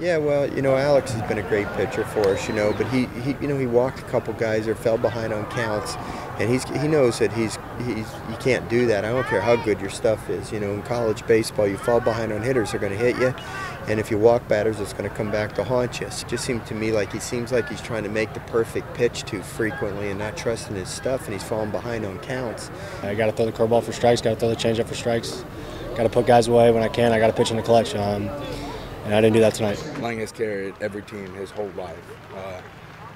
Yeah, well, you know, Alex has been a great pitcher for us, you know, but he walked a couple guys or fell behind on counts, and he knows that he can't do that. I don't care how good your stuff is, you know. In college baseball, you fall behind on hitters, they're going to hit you, and if you walk batters, it's going to come back to haunt you. So it just seemed to me like he seems like he's trying to make the perfect pitch too frequently and not trusting his stuff, and he's falling behind on counts. I got to throw the curveball for strikes, got to throw the changeup for strikes, got to put guys away when I can. I got to pitch in the clutch. And I didn't do that tonight. Lange has carried every team his whole life,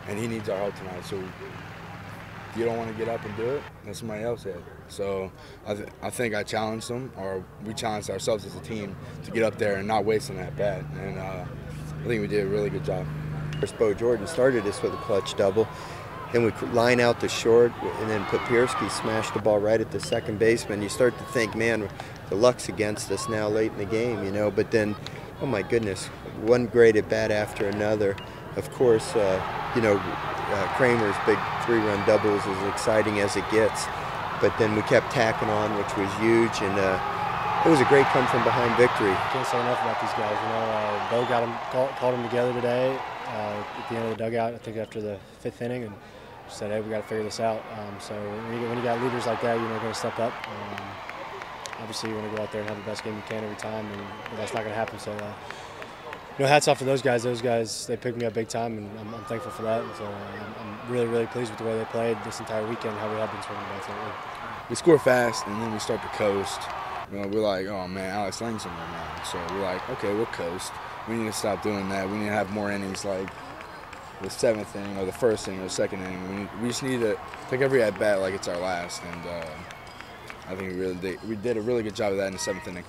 and he needs our help tonight. So if you don't want to get up and do it, then somebody else had it. So I think I challenged them, or we challenged ourselves as a team to get up there and not wasting that bat. And I think we did a really good job. First, Beau Jordan started this with a clutch double. Then we line out to short, and then Papierski smashed the ball right at the second baseman. You start to think, man, the luck's against us now late in the game, you know. But then, oh my goodness, one great at bat after another. Of course, you know, Kramer's big three-run double is as exciting as it gets. But then we kept tacking on, which was huge, and it was a great come-from-behind victory. Can't say enough about these guys. You know, Beau got them, called them together today at the end of the dugout. I think after the fifth inning, and said, "Hey, we got to figure this out." So when you got leaders like that, you're not going to step up. Obviously, you want to go out there and have the best game you can every time, and that's not going to happen. So, you know, hats off to those guys. Those guys, they picked me up big time, and I'm thankful for that. And so, I'm really, really pleased with the way they played this entire weekend, how we have been swinging the bats. We score fast, and then we start to coast. You know, we're like, "Oh man, Alex Lange's in there now." So we're like, "Okay, we'll coast. We need to stop doing that. We need to have more innings like the seventh inning, or the first inning, or the second inning. We just need to take every at bat like it's our last." And I think we did a really good job of that in the seventh inning.